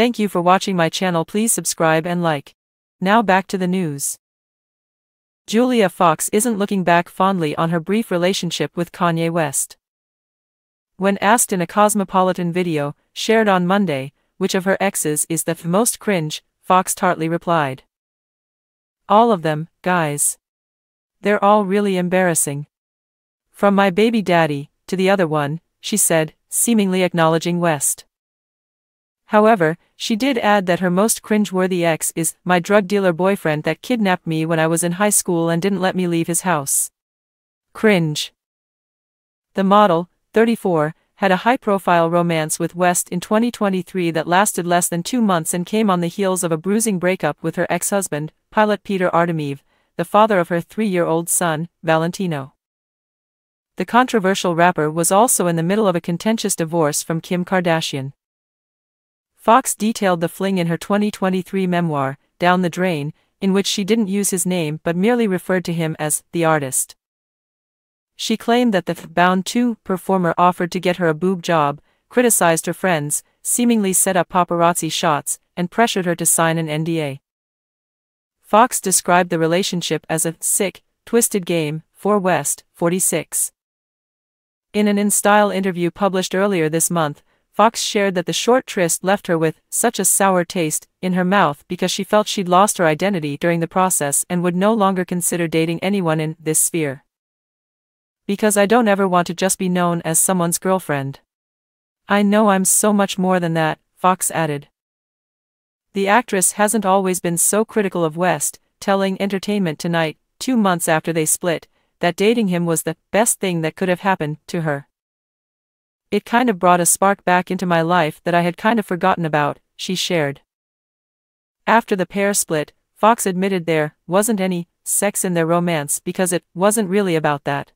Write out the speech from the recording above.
Thank you for watching my channel. Please subscribe and like. Now back to the news. Julia Fox isn't looking back fondly on her brief relationship with Kanye West. When asked in a Cosmopolitan video, shared on Monday, which of her exes is the most cringe, Fox tartly replied, "All of them, guys. They're all really embarrassing. From my baby daddy, to the other one," she said, seemingly acknowledging West. However, she did add that her most cringeworthy ex is my drug dealer boyfriend that kidnapped me when I was in high school and didn't let me leave his house. Cringe. The model, 34, had a high-profile romance with West in 2023 that lasted less than 2 months and came on the heels of a bruising breakup with her ex-husband, pilot Peter Artemiev, the father of her 3-year-old son, Valentino. The controversial rapper was also in the middle of a contentious divorce from Kim Kardashian. Fox detailed the fling in her 2023 memoir, Down the Drain, in which she didn't use his name but merely referred to him as the artist. She claimed that the Bound 2 performer offered to get her a boob job, criticized her friends, seemingly set up paparazzi shots, and pressured her to sign an NDA. Fox described the relationship as a sick, twisted game for West, 46. In an InStyle interview published earlier this month, Fox shared that the short tryst left her with such a sour taste in her mouth because she felt she'd lost her identity during the process and would no longer consider dating anyone in this sphere. "Because I don't ever want to just be known as someone's girlfriend. I know I'm so much more than that," Fox added. The actress hasn't always been so critical of West, telling Entertainment Tonight, 2 months after they split, that dating him was the best thing that could have happened to her. "It kind of brought a spark back into my life that I had kind of forgotten about," she shared. After the pair split, Fox admitted there wasn't any sex in their romance because it wasn't really about that.